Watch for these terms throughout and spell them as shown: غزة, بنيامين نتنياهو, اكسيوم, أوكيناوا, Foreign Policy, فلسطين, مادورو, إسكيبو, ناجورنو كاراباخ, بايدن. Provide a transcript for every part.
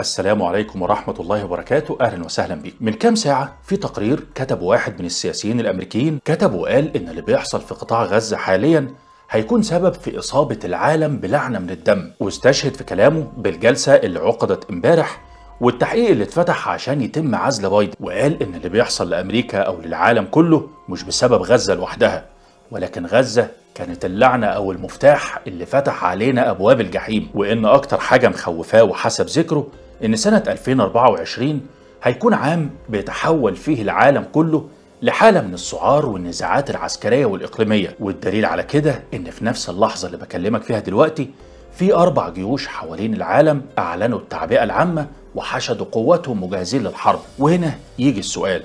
السلام عليكم ورحمة الله وبركاته، أهلا وسهلا بكم. من كام ساعة في تقرير كتبه واحد من السياسيين الأمريكيين، كتب وقال إن اللي بيحصل في قطاع غزة حاليا هيكون سبب في إصابة العالم بلعنة من الدم، واستشهد في كلامه بالجلسة اللي عقدت امبارح والتحقيق اللي اتفتح عشان يتم عزل بايدن، وقال إن اللي بيحصل لأمريكا أو للعالم كله مش بسبب غزة لوحدها، ولكن غزة كانت اللعنة أو المفتاح اللي فتح علينا أبواب الجحيم، وإن أكتر حاجة مخوفاه وحسب ذكره إن سنة 2024 هيكون عام بيتحول فيه العالم كله لحالة من السعار والنزاعات العسكرية والإقليمية، والدليل على كده إن في نفس اللحظة اللي بكلمك فيها دلوقتي في 4 جيوش حوالين العالم أعلنوا التعبئة العامة وحشدوا قواتهم مجهزين للحرب. وهنا يجي السؤال،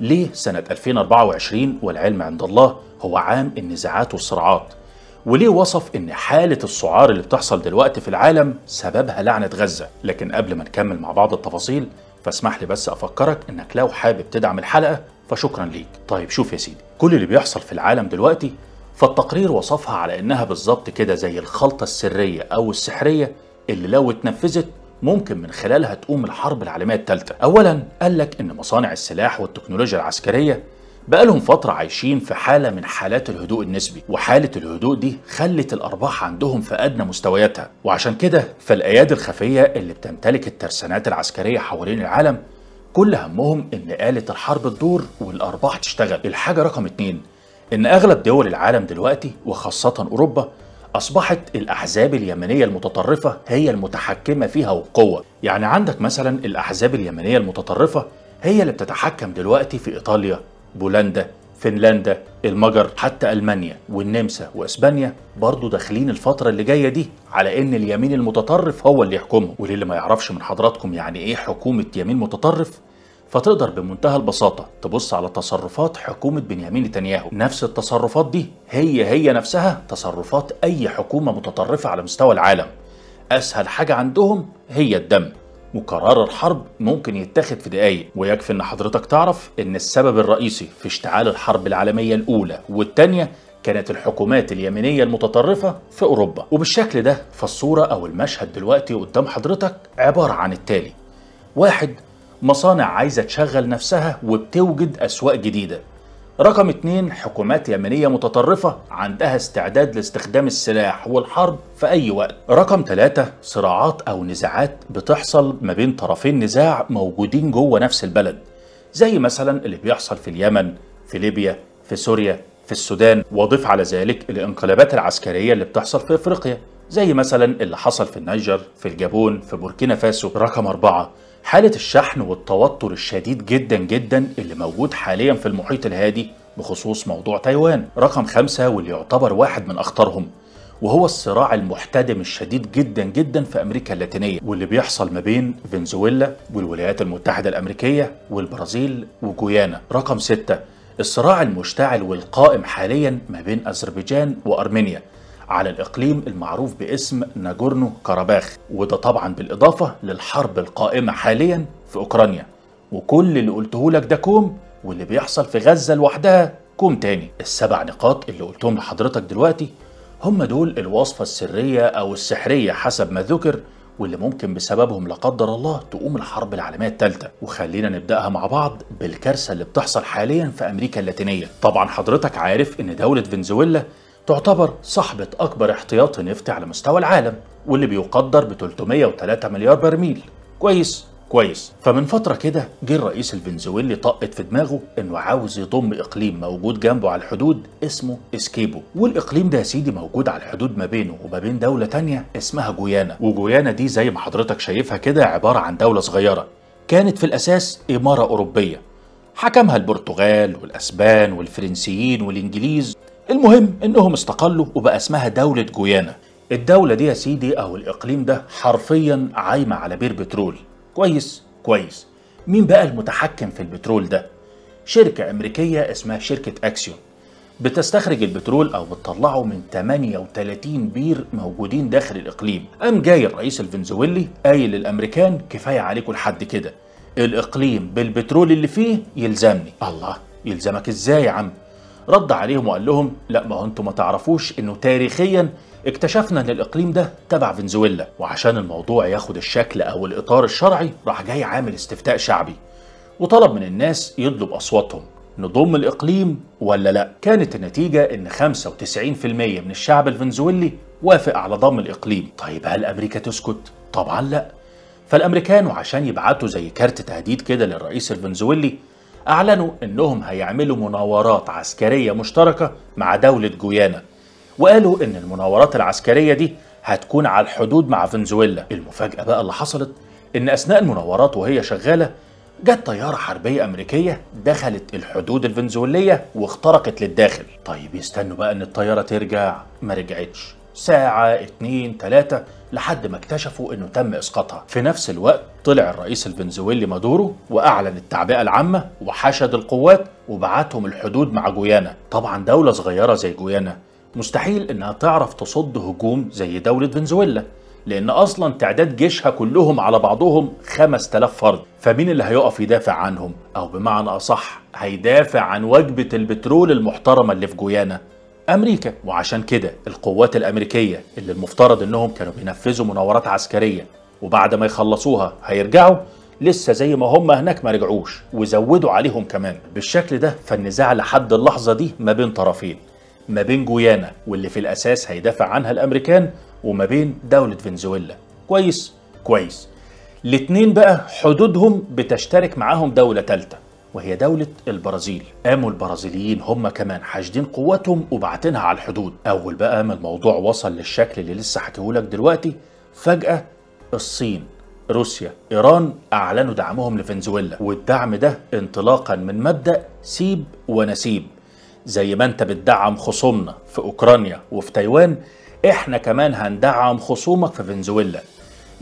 ليه سنة 2024 والعلم عند الله هو عام النزاعات والصراعات؟ وليه وصف إن حالة السعار اللي بتحصل دلوقتي في العالم سببها لعنة غزة؟ لكن قبل ما نكمل مع بعض التفاصيل فاسمح لي بس أفكرك إنك لو حابب تدعم الحلقة فشكرا ليك. طيب شوف يا سيدي، كل اللي بيحصل في العالم دلوقتي فالتقرير وصفها على إنها بالظبط كده زي الخلطة السرية أو السحرية اللي لو اتنفذت ممكن من خلالها تقوم الحرب العالمية الثالثة. أولا قالك إن مصانع السلاح والتكنولوجيا العسكرية بقالهم فترة عايشين في حالة من حالات الهدوء النسبي، وحالة الهدوء دي خلت الأرباح عندهم في أدنى مستوياتها، وعشان كده فالأيادي الخفية اللي بتمتلك الترسانات العسكرية حوالين العالم كل همهم إن آلة الحرب تدور والأرباح تشتغل. الحاجة رقم 2 إن أغلب دول العالم دلوقتي وخاصة أوروبا أصبحت الأحزاب اليمنية المتطرفة هي المتحكمة فيها وبقوة، يعني عندك مثلا الأحزاب اليمنية المتطرفة هي اللي بتتحكم دلوقتي في إيطاليا، بولندا، فنلندا، المجر، حتى ألمانيا والنمسا وإسبانيا برضو داخلين الفترة اللي جاية دي على إن اليمين المتطرف هو اللي يحكمه. وللي ما يعرفش من حضراتكم يعني إيه حكومة يمين متطرف، فتقدر بمنتهى البساطة تبص على تصرفات حكومة بنيامين نتنياهو، نفس التصرفات دي هي نفسها تصرفات أي حكومة متطرفة على مستوى العالم. أسهل حاجة عندهم هي الدم، وقرار الحرب ممكن يتاخد في دقايق، ويكفي ان حضرتك تعرف ان السبب الرئيسي في اشتعال الحرب العالمية الأولى والثانية كانت الحكومات اليمنية المتطرفة في أوروبا. وبالشكل ده فالصورة أو المشهد دلوقتي قدام حضرتك عبارة عن التالي: 1. مصانع عايزة تشغل نفسها وبتوجد أسواق جديدة. رقم 2 حكومات يمنية متطرفة عندها استعداد لاستخدام السلاح والحرب في أي وقت. رقم 3 صراعات أو نزاعات بتحصل ما بين طرفين نزاع موجودين جوه نفس البلد، زي مثلا اللي بيحصل في اليمن، في ليبيا، في سوريا، في السودان، واضيف على ذلك الانقلابات العسكرية اللي بتحصل في أفريقيا زي مثلا اللي حصل في النيجر، في الجابون، في بوركينا فاسو. رقم 4 حالة الشحن والتوتر الشديد جدا جدا اللي موجود حاليا في المحيط الهادي بخصوص موضوع تايوان. رقم 5 واللي يعتبر واحد من أخطرهم وهو الصراع المحتدم الشديد جدا جدا في أمريكا اللاتينية، واللي بيحصل ما بين فنزويلا والولايات المتحدة الأمريكية والبرازيل وجويانا. رقم 6 الصراع المشتعل والقائم حاليا ما بين أذربيجان وأرمينيا على الإقليم المعروف باسم ناجورنو كاراباخ، وده طبعا بالإضافة للحرب القائمة حاليا في أوكرانيا. وكل اللي قلتهولك ده كوم، واللي بيحصل في غزة لوحدها كوم تاني. ال7 نقاط اللي قلتهم لحضرتك دلوقتي هم دول الوصفة السرية أو السحرية حسب ما ذكر، واللي ممكن بسببهم لا قدر الله تقوم الحرب العالمية الثالثة. وخلينا نبدأها مع بعض بالكارثة اللي بتحصل حاليا في أمريكا اللاتينية. طبعا حضرتك عارف إن دولة فنزويلا تعتبر صاحبة أكبر احتياطي نفط على مستوى العالم، واللي بيقدر ب 303 مليار برميل. كويس. فمن فترة كده جه الرئيس الفنزويلي طقت في دماغه إنه عاوز يضم إقليم موجود جنبه على الحدود اسمه إسكيبو، والإقليم ده يا سيدي موجود على الحدود ما بينه وما بين دولة تانية اسمها جويانا. وجويانا دي زي ما حضرتك شايفها كده عبارة عن دولة صغيرة كانت في الأساس إمارة أوروبية حكمها البرتغال والأسبان والفرنسيين والإنجليز. المهم انهم استقلوا وبقى اسمها دولة جويانا. الدولة دي يا سيدي او الاقليم ده حرفيا عايمة على بير بترول. كويس. مين بقى المتحكم في البترول ده؟ شركة امريكية اسمها شركة اكسيوم، بتستخرج البترول او بتطلعه من 38 بير موجودين داخل الاقليم. قام جاي الرئيس الفنزويلي قايل للامريكان كفاية عليكم لحد كده، الاقليم بالبترول اللي فيه يلزمني. الله، يلزمك ازاي يا عم؟ رد عليهم وقال لهم لا، ما انتم ما تعرفوش انه تاريخيا اكتشفنا ان الاقليم ده تبع فنزويلا، وعشان الموضوع ياخد الشكل او الاطار الشرعي راح جاي عامل استفتاء شعبي وطلب من الناس يطلب اصواتهم نضم الاقليم ولا لا. كانت النتيجه ان 95% من الشعب الفنزويلي وافق على ضم الاقليم. طيب هل امريكا تسكت؟ طبعا لا. فالامريكان وعشان يبعتوا زي كارت تهديد كده للرئيس الفنزويلي اعلنوا انهم هيعملوا مناورات عسكريه مشتركه مع دوله جويانا، وقالوا ان المناورات العسكريه دي هتكون على الحدود مع فنزويلا. المفاجاه بقى اللي حصلت ان اثناء المناورات وهي شغاله جت طياره حربيه امريكيه دخلت الحدود الفنزويليه واخترقت للداخل. طيب يستنوا بقى ان الطياره ترجع، ما رجعتش، ساعه اتنين تلاته لحد ما اكتشفوا انه تم اسقاطها. في نفس الوقت طلع الرئيس الفنزويلي مادورو واعلن التعبئه العامه وحشد القوات وبعتهم الحدود مع جويانا. طبعا دوله صغيره زي جويانا مستحيل انها تعرف تصد هجوم زي دوله فنزويلا، لان اصلا تعداد جيشها كلهم على بعضهم 5000 فرد، فمين اللي هيقف يدافع عنهم؟ او بمعنى اصح هيدافع عن وجبه البترول المحترمه اللي في جويانا؟ امريكا. وعشان كده القوات الامريكيه اللي المفترض انهم كانوا بينفذوا مناورات عسكريه وبعد ما يخلصوها هيرجعوا، لسه زي ما هم هناك ما رجعوش، وزودوا عليهم كمان. بالشكل ده فالنزاع لحد اللحظه دي ما بين طرفين، ما بين جويانا واللي في الاساس هيدافع عنها الامريكان، وما بين دوله فنزويلا. كويس كويس. الاتنين بقى حدودهم بتشترك معاهم دوله ثالثه وهي دولة البرازيل. قاموا البرازيليين هم كمان حاشدين قواتهم وبعتينها على الحدود. أول بقى ما الموضوع وصل للشكل اللي لسه حكيهولك دلوقتي، فجأة الصين، روسيا، إيران أعلنوا دعمهم لفنزويلا، والدعم ده انطلاقا من مبدأ سيب ونسيب. زي ما أنت بتدعم خصومنا في أوكرانيا وفي تايوان، إحنا كمان هندعم خصومك في فنزويلا.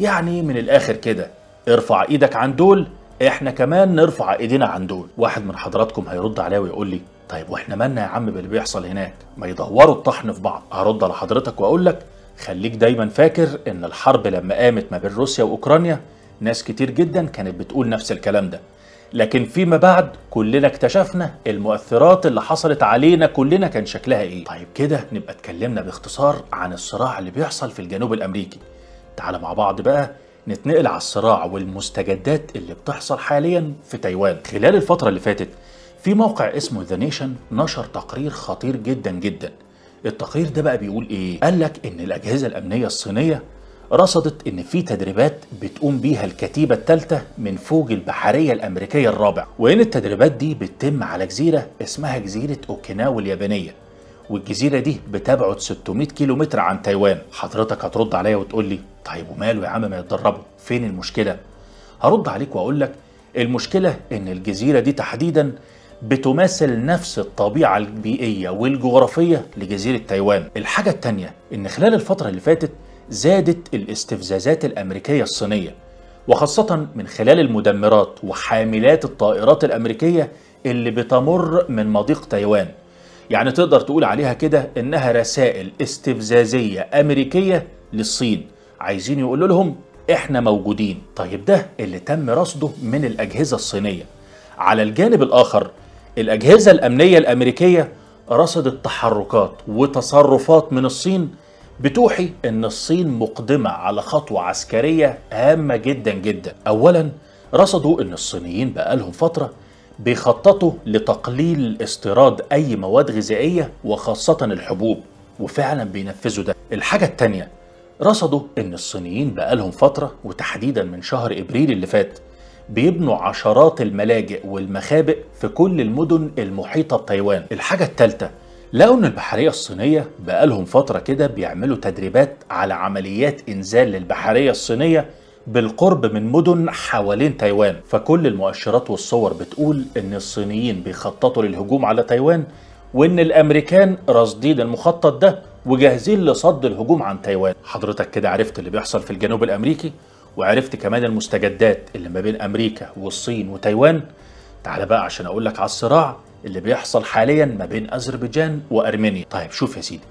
يعني من الآخر كده، ارفع إيدك عن دول، احنا كمان نرفع ايدينا عن دول. واحد من حضراتكم هيرد عليا ويقول لي طيب واحنا مالنا يا عم باللي بيحصل هناك، ما يدوروا الطحن في بعض. هرد على حضرتك واقول لك خليك دايما فاكر ان الحرب لما قامت ما بين روسيا واوكرانيا ناس كتير جدا كانت بتقول نفس الكلام ده، لكن فيما بعد كلنا اكتشفنا المؤثرات اللي حصلت علينا كلنا كان شكلها ايه. طيب كده نبقى اتكلمنا باختصار عن الصراع اللي بيحصل في الجنوب الامريكي. تعال مع بعض بقى نتنقل على الصراع والمستجدات اللي بتحصل حاليا في تايوان. خلال الفترة اللي فاتت في موقع اسمه The Nation نشر تقرير خطير جدا جدا. التقرير ده بقى بيقول ايه؟ قالك ان الاجهزة الامنية الصينية رصدت ان في تدريبات بتقوم بيها الكتيبة الثالثة من فوج البحرية الامريكية الرابع، وان التدريبات دي بتتم على جزيرة اسمها جزيرة اوكيناوا اليابانية، والجزيرة دي بتبعد 600 كيلومتر عن تايوان. حضرتك هترد عليا وتقول لي طيب وماله يا عم ما يتدربوا، فين المشكلة؟ هرد عليك واقول لك المشكلة ان الجزيرة دي تحديدا بتماثل نفس الطبيعة البيئية والجغرافية لجزيرة تايوان. الحاجة التانية ان خلال الفترة اللي فاتت زادت الاستفزازات الامريكية الصينية، وخاصة من خلال المدمرات وحاملات الطائرات الامريكية اللي بتمر من مضيق تايوان. يعني تقدر تقول عليها كده انها رسائل استفزازية امريكية للصين، عايزين يقولوا لهم احنا موجودين. طيب ده اللي تم رصده من الاجهزة الصينية. على الجانب الاخر الاجهزة الامنية الامريكية رصدت تحركات وتصرفات من الصين بتوحي ان الصين مقدمة على خطوة عسكرية هامة جدا جدا. اولا رصدوا ان الصينيين بقالهم فترة بيخططوا لتقليل استيراد اي مواد غذائية وخاصة الحبوب، وفعلا بينفذوا ده. الحاجة التانية رصدوا ان الصينيين بقالهم فترة وتحديدا من شهر ابريل اللي فات بيبنوا عشرات الملاجئ والمخابئ في كل المدن المحيطة بتايوان. الحاجة التالتة لقوا ان البحرية الصينية بقالهم فترة كده بيعملوا تدريبات على عمليات انزال للبحرية الصينية بالقرب من مدن حوالين تايوان، فكل المؤشرات والصور بتقول ان الصينيين بيخططوا للهجوم على تايوان، وان الامريكان راصدين المخطط ده وجاهزين لصد الهجوم عن تايوان. حضرتك كده عرفت اللي بيحصل في الجنوب الامريكي، وعرفت كمان المستجدات اللي ما بين امريكا والصين وتايوان. تعال بقى عشان اقول لك على الصراع اللي بيحصل حاليا ما بين اذربيجان وارمينيا. طيب شوف يا سيدي،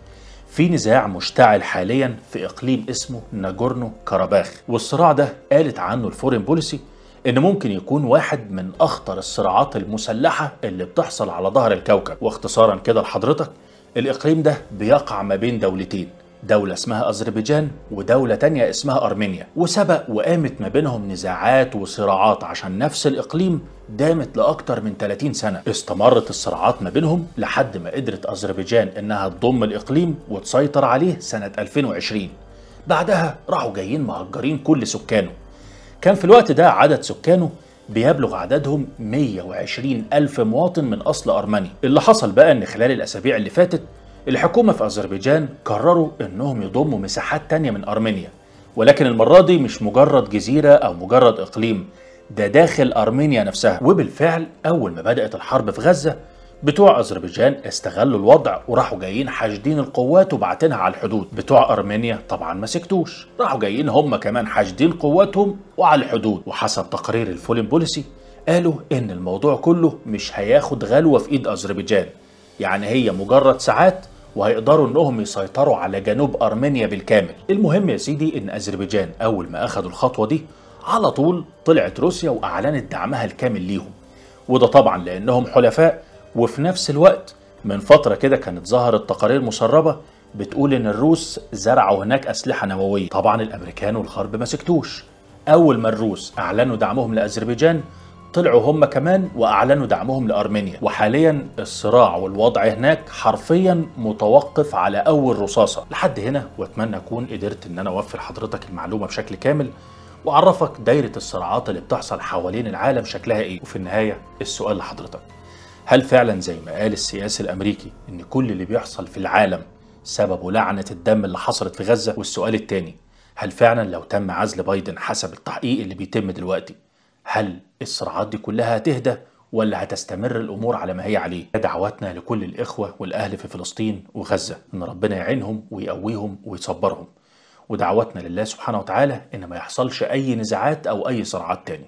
في نزاع مشتعل حاليا في اقليم اسمه ناجورنو كاراباخ، والصراع ده قالت عنه الفورين بوليسي ان ممكن يكون واحد من اخطر الصراعات المسلحه اللي بتحصل على ظهر الكوكب. واختصارا كده لحضرتك، الاقليم ده بيقع ما بين دولتين، دولة اسمها أذربيجان ودولة تانية اسمها أرمينيا، وسبق وقامت ما بينهم نزاعات وصراعات عشان نفس الإقليم دامت لأكتر من 30 سنة. استمرت الصراعات ما بينهم لحد ما قدرت أذربيجان إنها تضم الإقليم وتسيطر عليه سنة 2020. بعدها راحوا جايين مهجرين كل سكانه. كان في الوقت ده عدد سكانه بيبلغ عددهم 120 ألف مواطن من أصل أرمني. اللي حصل بقى إن خلال الأسابيع اللي فاتت الحكومة في أذربيجان قرروا إنهم يضموا مساحات تانية من أرمينيا، ولكن المرة دي مش مجرد جزيرة أو مجرد إقليم، ده داخل أرمينيا نفسها. وبالفعل أول ما بدأت الحرب في غزة بتوع أذربيجان استغلوا الوضع وراحوا جايين حاشدين القوات وبعتينها على الحدود. بتوع أرمينيا طبعا ما سكتوش، راحوا جايين هم كمان حاشدين قواتهم وعلى الحدود. وحسب تقرير الفورين بوليسي قالوا إن الموضوع كله مش هياخد غلوة في إيد أذربيجان، يعني هي مجرد ساعات وهيقدروا انهم يسيطروا على جنوب ارمينيا بالكامل. المهم يا سيدي ان اذربيجان اول ما اخدوا الخطوه دي على طول طلعت روسيا واعلنت دعمها الكامل ليهم، وده طبعا لانهم حلفاء. وفي نفس الوقت من فتره كده كانت ظهرت تقارير مسربه بتقول ان الروس زرعوا هناك اسلحه نوويه. طبعا الامريكان والغرب ما سكتوش، اول ما الروس اعلنوا دعمهم لاذربيجان طلعوا هم كمان وأعلنوا دعمهم لأرمينيا. وحاليا الصراع والوضع هناك حرفيا متوقف على أول رصاصة. لحد هنا وأتمنى أكون قدرت إن أنا أوفر حضرتك المعلومة بشكل كامل وأعرفك دايرة الصراعات اللي بتحصل حوالين العالم شكلها إيه. وفي النهاية السؤال لحضرتك، هل فعلا زي ما قال السياسي الأمريكي إن كل اللي بيحصل في العالم سببه لعنة الدم اللي حصلت في غزة؟ والسؤال التاني، هل فعلا لو تم عزل بايدن حسب التحقيق اللي بيتم دلوقتي هل الصراعات دي كلها هتهدى ولا هتستمر الأمور على ما هي عليه؟ دعواتنا لكل الإخوة والأهل في فلسطين وغزة إن ربنا يعينهم ويقويهم ويصبرهم، ودعواتنا لله سبحانه وتعالى إن ما يحصلش أي نزاعات أو أي صراعات تاني.